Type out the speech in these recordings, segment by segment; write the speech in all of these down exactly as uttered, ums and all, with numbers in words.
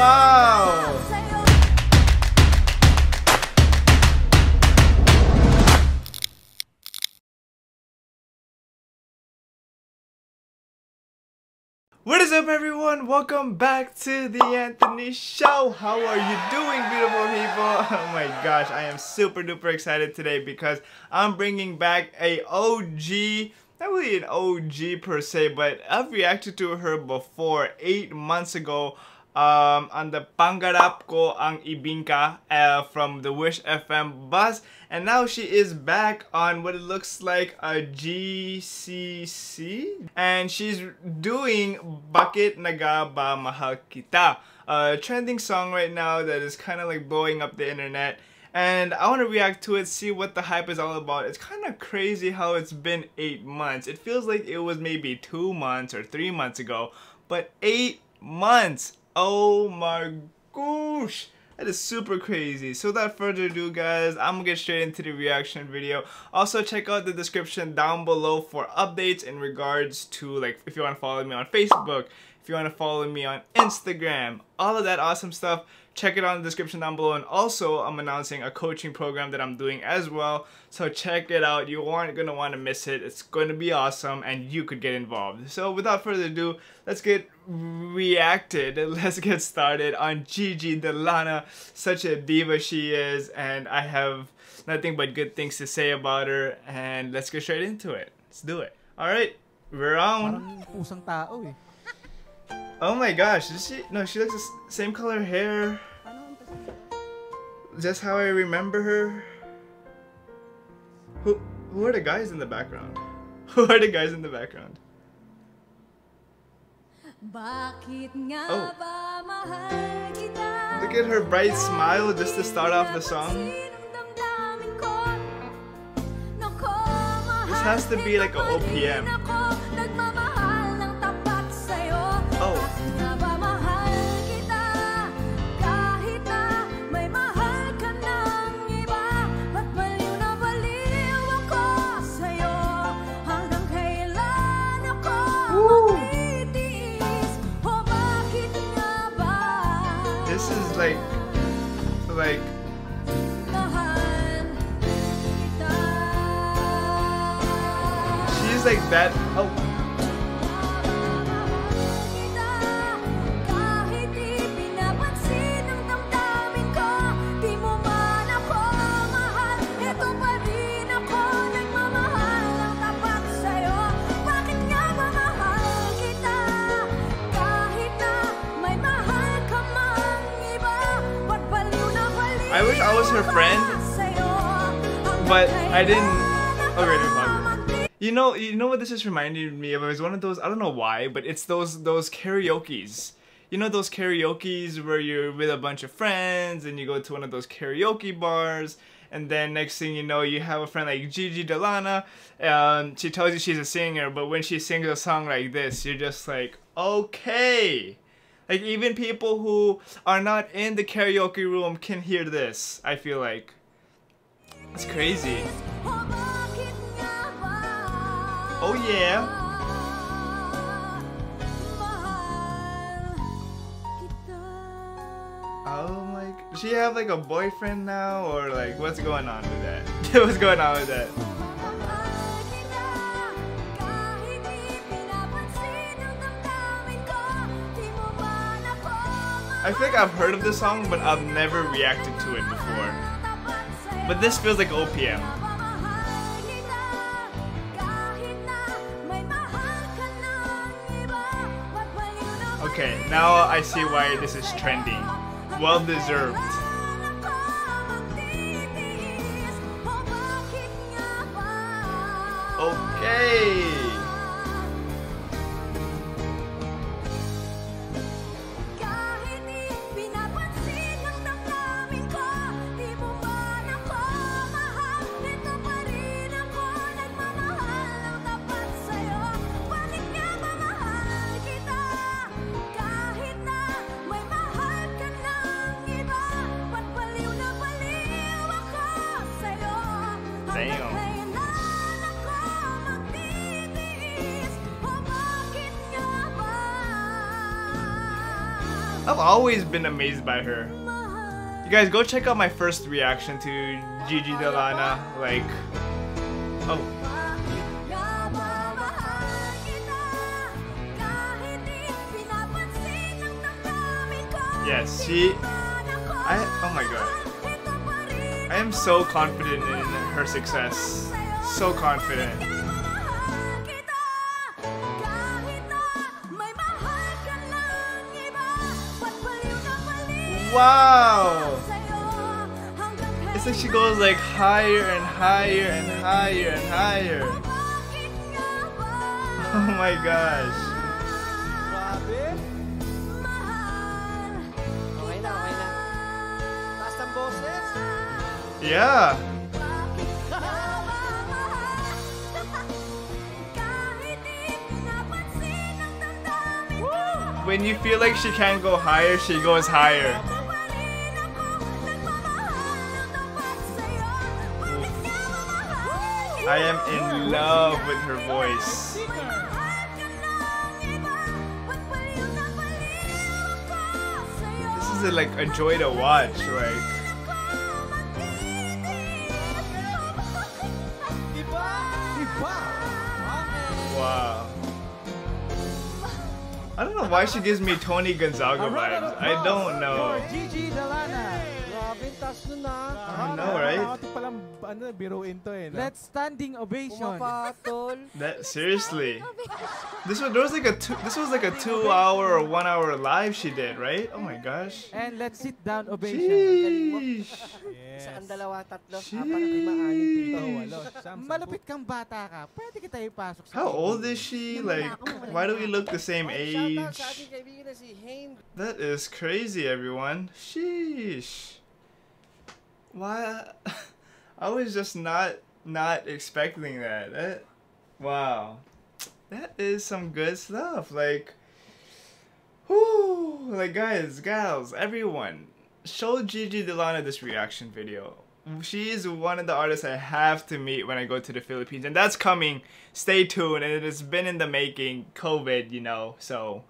Wow! What is up, everyone? Welcome back to the Anthony Show. How are you doing, beautiful people? Oh my gosh, I am super duper excited today because I'm bringing back a O G. Not really an O G per se, but I've reacted to her before eight months ago um, on the Pangarap Ko Ang Ibig Ka uh, from the Wish F M bus, and now she is back on what it looks like a G C C, and she's doing Bakit Nga Ba Mahal Kita, a trending song right now that is kind of like blowing up the internet. And I want to react to it, see what the hype is all about. It's kind of crazy how it's been eight months. It feels like it was maybe two months or three months ago, but eight months. Oh my gosh. That is super crazy. So without further ado, guys, I'm gonna get straight into the reaction video. Also, check out the description down below for updates in regards to, like, if you want to follow me on Facebook, if you want to follow me on Instagram, all of that awesome stuff. Check it out in the description down below. And also, I'm announcing a coaching program that I'm doing as well. So check it out. You aren't going to want to miss it. It's going to be awesome, and you could get involved. So without further ado, let's get reacted. Let's get started on Gigi De Lana. Such a diva she is, and I have nothing but good things to say about her. And let's get straight into it. Let's do it. All right, we're on. Oh my gosh, does she? No, she looks the same color hair. Just how I remember her. Who who are the guys in the background? Who are the guys in the background? Oh. Look at her bright smile just to start off the song. This has to be like an O P M. Like, like, she's like that. Oh, I wish I was her friend, but I didn't. Okay, you know, you know what this is reminding me of? It was one of those. I don't know why, but it's those those karaoke's. You know those karaoke's where you're with a bunch of friends and you go to one of those karaoke bars, and then next thing you know, you have a friend like Gigi De Lana. Um, she tells you she's a singer, but when she sings a song like this, you're just like, okay. Like, even people who are not in the karaoke room can hear this, I feel like. It's crazy. Oh yeah. Oh my, does she have like a boyfriend now, or like what's going on with that? What's going on with that? I feel like I've heard of this song, but I've never reacted to it before. But this feels like O P M. Okay, now I see why this is trending. Well deserved. Okay. Damn. I've always been amazed by her. You guys, go check out my first reaction to Gigi De Lana. Like, oh. Yes, she. I. Oh my god. I am so confident in her success. So confident. Wow! It's like she goes like higher and higher and higher and higher. Oh my gosh. Yeah. When you feel like she can't go higher, she goes higher. I am in love with her voice. This is like a joy to watch, like. Wow. I don't know why she gives me Tony Gonzaga vibes. I don't know. I know, right? That's standing ovation. That seriously. This was there was like a two, this was like a two-hour or one-hour live she did, right? Oh my gosh. And let's sit down ovation. Saan dalawa, tatlo, apat, lima, anim, pito, walo. Malupit kang bata ka. Pwede kita ipasok sa. How old is she? Like, why do we look the same age? That is crazy, everyone. Sheesh. Why? I was just not not expecting that. That wow. That is some good stuff. Like, whoo, like guys, gals, everyone. Show Gigi De Lana this reaction video. She is one of the artists I have to meet when I go to the Philippines, and that's coming. Stay tuned, and it has been in the making. COVID, you know, so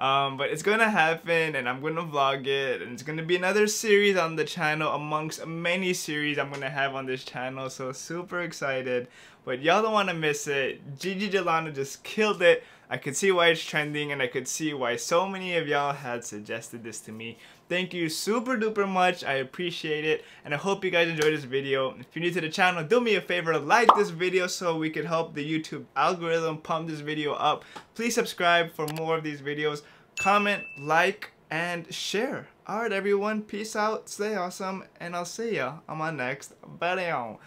um, but it's gonna happen, and I'm gonna vlog it, and it's gonna be another series on the channel amongst many series I'm gonna have on this channel. So super excited, but y'all don't wanna miss it. Gigi De Lana just killed it. I could see why it's trending, and I could see why so many of y'all had suggested this to me. Thank you super duper much. I appreciate it, and I hope you guys enjoyed this video. If you're new to the channel, do me a favor, like this video so we can help the YouTube algorithm pump this video up. Please subscribe for more of these videos. Comment, like, and share. Alright everyone, peace out, stay awesome, and I'll see ya on my next video.